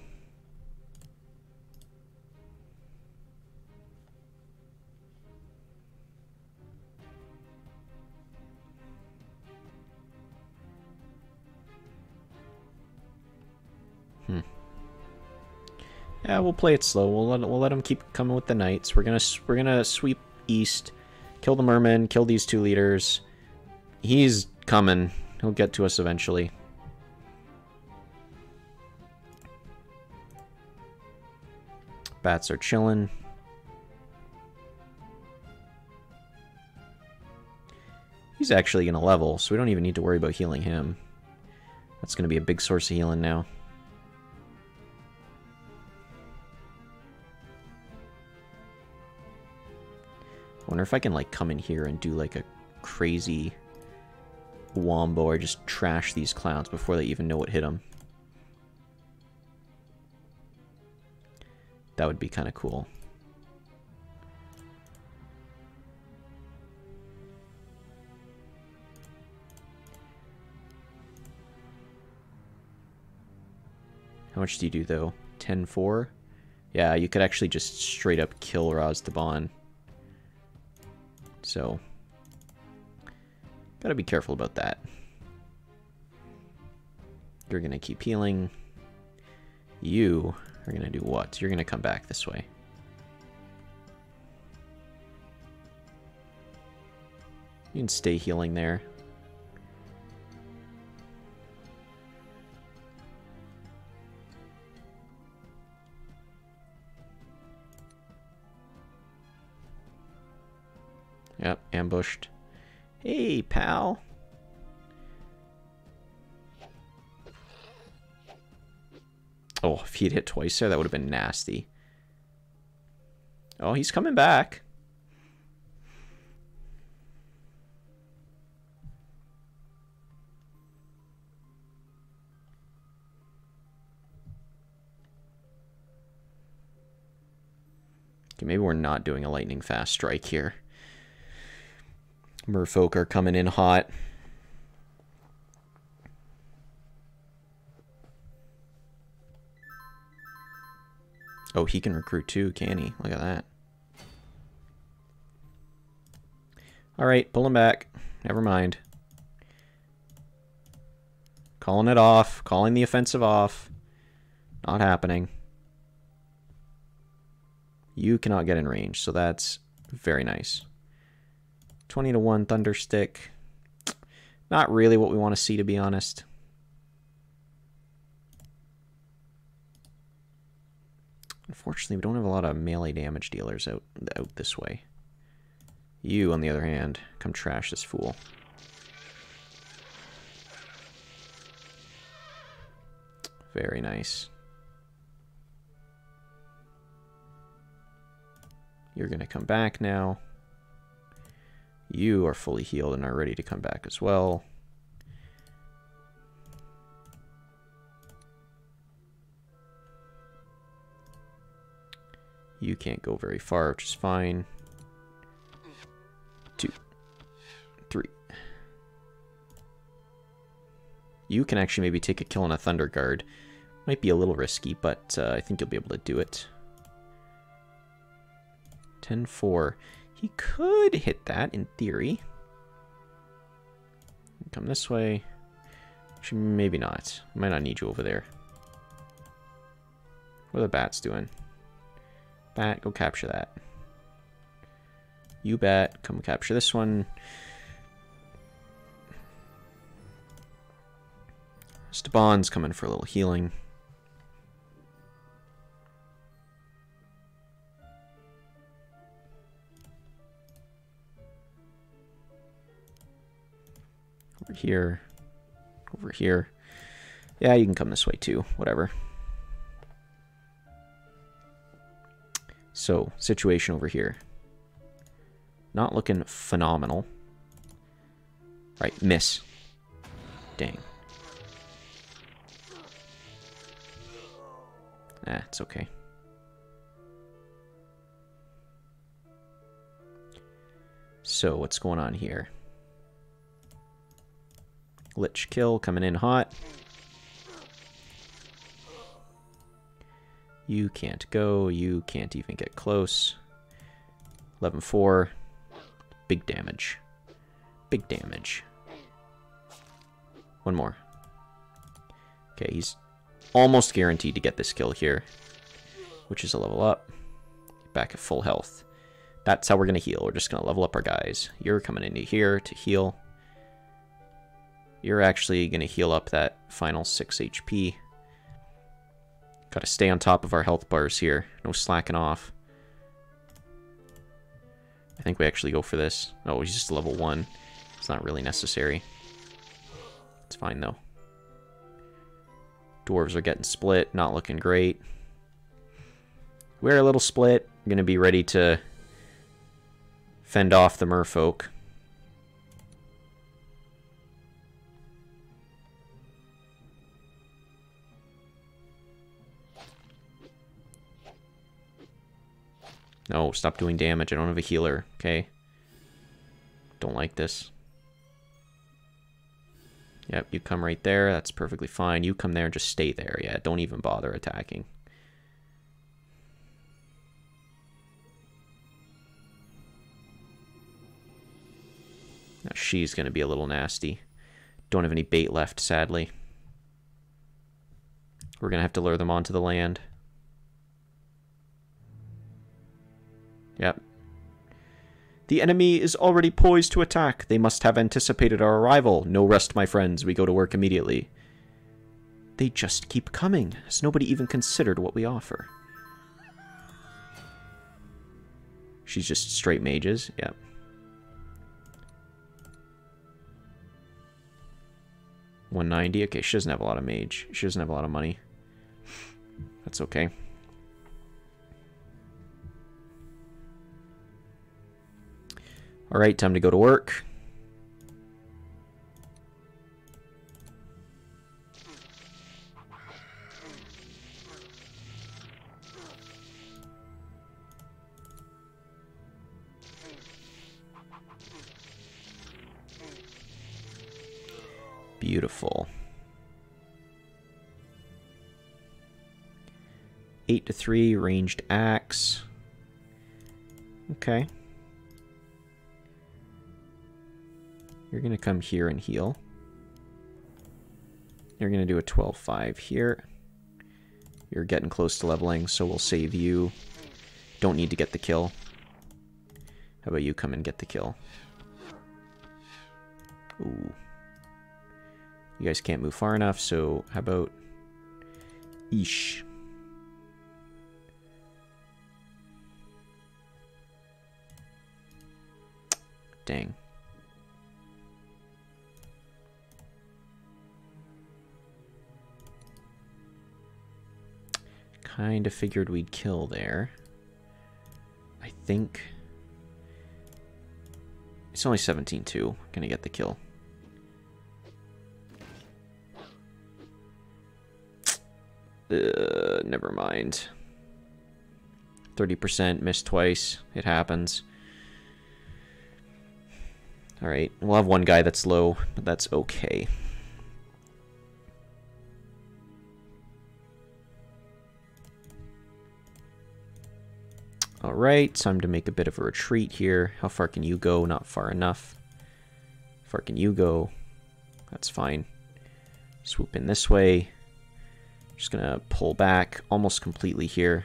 Yeah, we'll play it slow. We'll let we'll let them keep coming with the knights. We're gonna we're gonna sweep east, kill the merman, kill these two leaders. He's coming. He'll get to us eventually. Bats are chilling. He's actually going to level, so we don't even need to worry about healing him. That's going to be a big source of healing now. I wonder if I can, like, come in here and do, like, a crazy wombo or just trash these clowns before they even know what hit them. That would be kind of cool. How much do you do, though? ten four? Yeah, you could actually just straight up kill Rastaban. So, gotta be careful about that. You're gonna keep healing. You are gonna do what? You're gonna come back this way. You can stay healing there. Yep, ambushed. Hey, pal. Oh, if he'd hit twice there, that would have been nasty. Oh, he's coming back. Okay, maybe we're not doing a lightning fast strike here. Merfolk are coming in hot. Oh, he can recruit too, can he? Look at that. Alright, pull him back. Never mind. Calling it off. Calling the offensive off. Not happening. You cannot get in range, so that's very nice. twenty to one Thunderstick. Not really what we want to see, to be honest. Unfortunately, we don't have a lot of melee damage dealers out, out this way. You, on the other hand, come trash this fool. Very nice. You're going to come back now. You are fully healed and are ready to come back as well. You can't go very far, which is fine. Two. Three. You can actually maybe take a kill on a Thunderguard. Might be a little risky, but uh, I think you'll be able to do it. ten four. He could hit that, in theory. Come this way. Actually, maybe not. Might not need you over there. What are the bats doing? Bat, go capture that. You bat, come capture this one. Staban's coming for a little healing. Over here. Over here. Yeah, you can come this way too. Whatever. So, situation over here. Not looking phenomenal. Right, miss. Dang. Ah, it's okay. So, what's going on here? Lich kill, coming in hot. You can't go. You can't even get close. eleven four. Big damage. Big damage. One more. Okay, he's almost guaranteed to get this kill here. which is a level up. Back at full health. That's how we're going to heal. We're just going to level up our guys. You're coming into here to heal. You're actually going to heal up that final six H P. Got to stay on top of our health bars here. No slacking off. I think we actually go for this. Oh, he's just level one. It's not really necessary. It's fine, though. Dwarves are getting split. Not looking great. We're a little split. I'm going to be ready to fend off the merfolk. No, stop doing damage. I don't have a healer, okay? Don't like this. Yep, you come right there. That's perfectly fine. You come there and just stay there. Yeah, don't even bother attacking. Now she's going to be a little nasty. Don't have any bait left, sadly. We're going to have to lure them onto the land. Yep. The enemy is already poised to attack. They must have anticipated our arrival. No rest, my friends. We go to work immediately. They just keep coming. Has nobody even considered what we offer? She's just straight mages. Yep. one ninety. Okay, she doesn't have a lot of mage. She doesn't have a lot of money. That's okay. All right, time to go to work. Beautiful. Eight to three, ranged axe. Okay. You're going to come here and heal. You're going to do a twelve five here. You're getting close to leveling, so we'll save you. Don't need to get the kill. How about you come and get the kill? Ooh. You guys can't move far enough, so how about... Eesh. Dang. Kind of figured we'd kill there. I think it's only seventeen two. Gonna get the kill. Uh, never mind. thirty percent missed twice. It happens. All right, we'll have one guy that's low, but that's okay. Alright, time to make a bit of a retreat here. How far can you go? Not far enough. How far can you go? That's fine. Swoop in this way. Just gonna pull back almost completely here.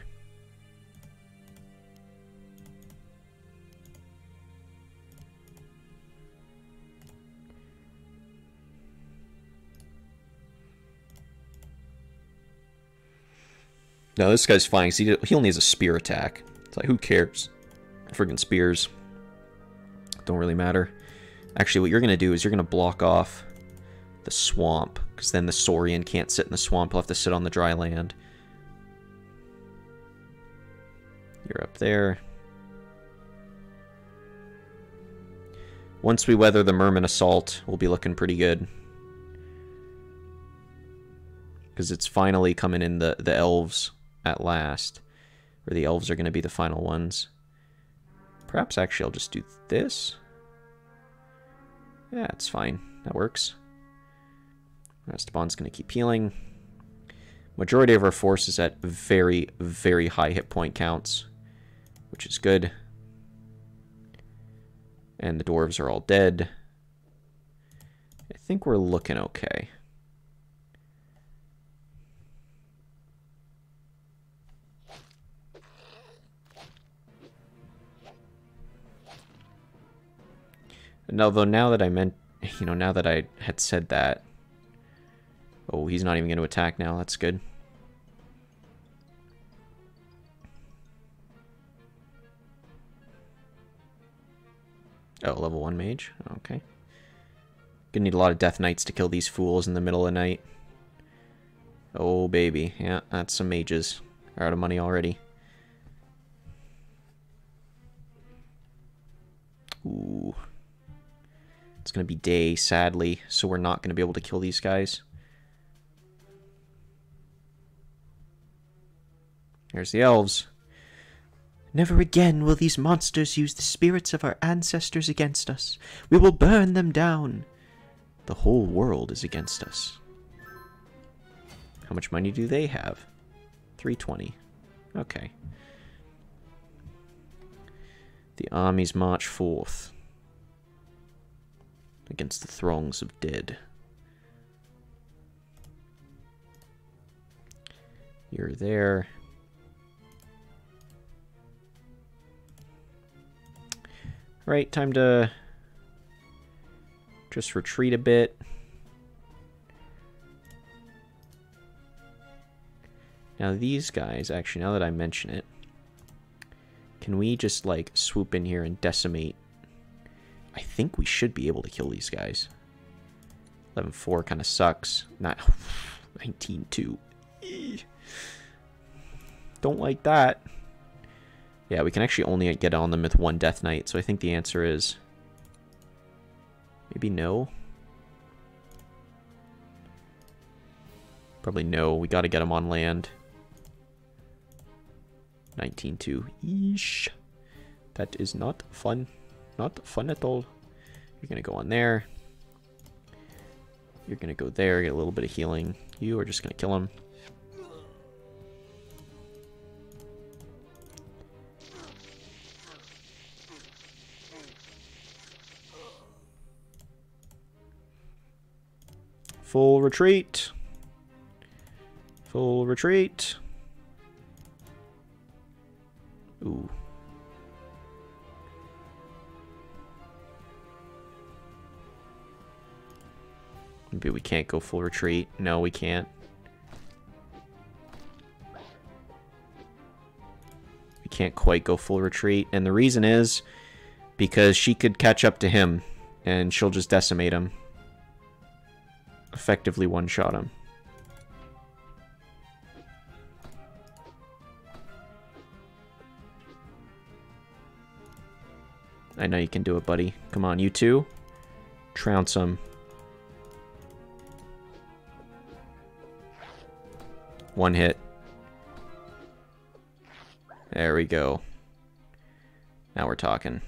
Now this guy's fine because he, he only has a spear attack. It's like, who cares? Friggin' spears. Don't really matter. Actually, what you're going to do is you're going to block off the swamp, because then the Saurian can't sit in the swamp. He'll have to sit on the dry land. You're up there. Once we weather the Merman Assault, we'll be looking pretty good. Because it's finally coming in the, the elves at last. Where the elves are going to be the final ones. Perhaps actually I'll just do this. Yeah, it's fine. That works. Rastaban's going to keep healing. Majority of our force is at very, very high hit point counts, which is good. And the dwarves are all dead. I think we're looking okay. And although now that I meant, you know, now that I had said that, oh, he's not even going to attack now. That's good. Oh, level one mage. Okay. Gonna need a lot of Death Knights to kill these fools in the middle of the night. Oh, baby. Yeah, that's some mages. They're out of money already. Ooh. It's gonna be day, sadly, so we're not gonna be able to kill these guys. There's the elves. Never again will these monsters use the spirits of our ancestors against us. We will burn them down. The whole world is against us. How much money do they have? three twenty. Okay. The armies march forth against the throngs of dead. You're there. Right, time to just retreat a bit. Now these guys, actually, now that I mention it, can we just, like, swoop in here and decimate? I think we should be able to kill these guys. eleven four kind of sucks. Not nineteen two. Don't like that. Yeah, we can actually only get on them with one Death Knight, so I think the answer is maybe no. Probably no. We gotta get them on land. nineteen two. Eesh. That is not fun. Not fun at all. You're gonna go on there. You're gonna go there, get a little bit of healing. You are just gonna kill him. Full retreat. Full retreat. Ooh. Maybe we can't go full retreat. No, we can't. We can't quite go full retreat. And the reason is because she could catch up to him and she'll just decimate him. Effectively one-shot him. I know you can do it, buddy. Come on, you two. Trounce him. One hit. There we go. Now we're talking.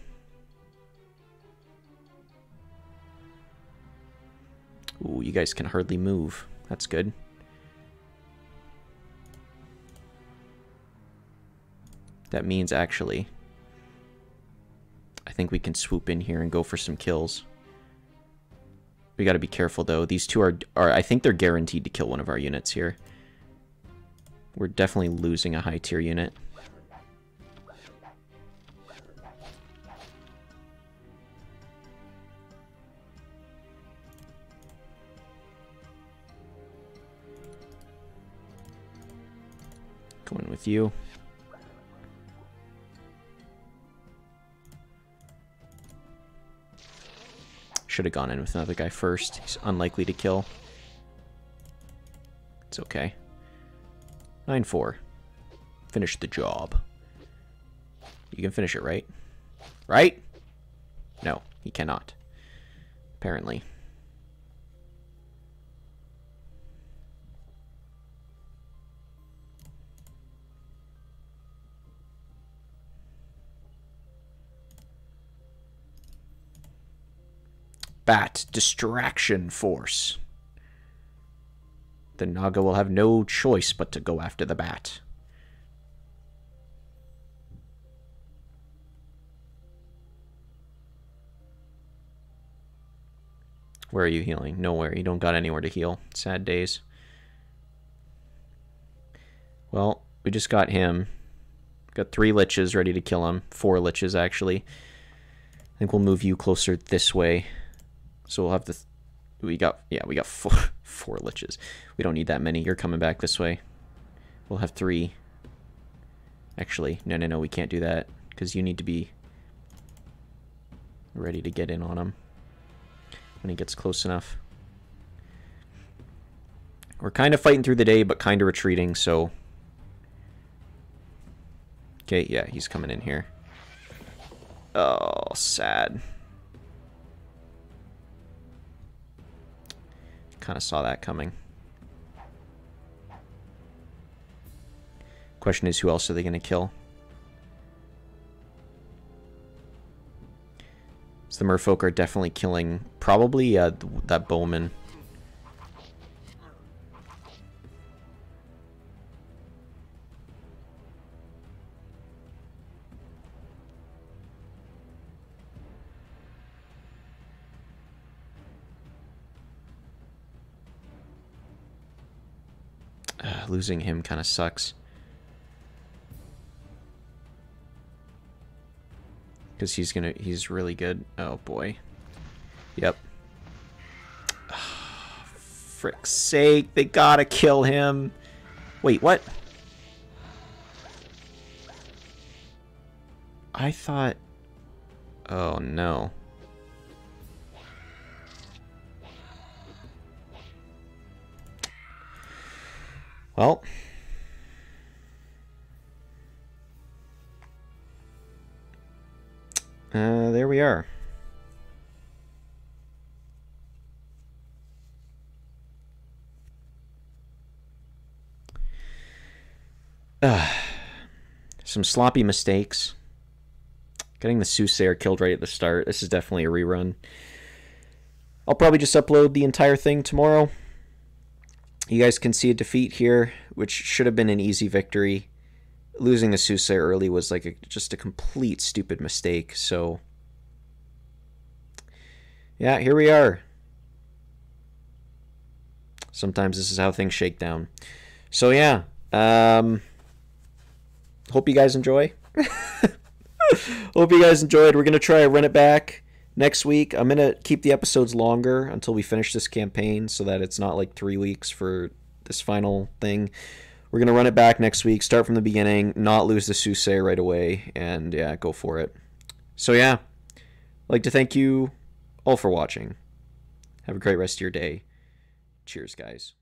Ooh, you guys can hardly move. That's good. That means, actually, I think we can swoop in here and go for some kills. We gotta be careful, though. These two are, are... I think they're guaranteed to kill one of our units here. We're definitely losing a high-tier unit. Going with you. Should have gone in with another guy first. He's unlikely to kill. It's okay. nine four. Finish the job. You can finish it, right? Right? No, he cannot. Apparently. Bat distraction force. The Naga will have no choice but to go after the bat. Where are you healing? Nowhere. You don't got anywhere to heal. Sad days. Well, we just got him. Got three liches ready to kill him. Four liches, actually. I think we'll move you closer this way. So we'll have the... Th we got... Yeah, we got four, four liches. We don't need that many. You're coming back this way. We'll have three. Actually, no, no, no, we can't do that. Because you need to be ready to get in on him when he gets close enough. We're kind of fighting through the day, but kind of retreating, so... Okay, yeah, he's coming in here. Oh, sad. Kind of saw that coming. Question is, who else are they going to kill? So the merfolk are definitely killing probably uh, that bowman. Losing him kind of sucks. Because he's gonna, he's really good. Oh boy. Yep. Oh, frick's sake, they gotta kill him. Wait, what? I thought... Oh no. Well, uh, there we are. Uh, some sloppy mistakes. Getting the Soothsayer killed right at the start. This is definitely a rerun. I'll probably just upload the entire thing tomorrow. You guys can see a defeat here, which should have been an easy victory. Losing the Soothsayer early was like a, just a complete stupid mistake. So, yeah, here we are. Sometimes this is how things shake down. So, yeah. Um, hope you guys enjoy. Hope you guys enjoyed. We're going to try to run it back. Next week, I'm going to keep the episodes longer until we finish this campaign so that it's not like three weeks for this final thing. We're going to run it back next week, start from the beginning, not lose the Soothsayer right away, and yeah, go for it. So yeah, I'd like to thank you all for watching. Have a great rest of your day. Cheers, guys.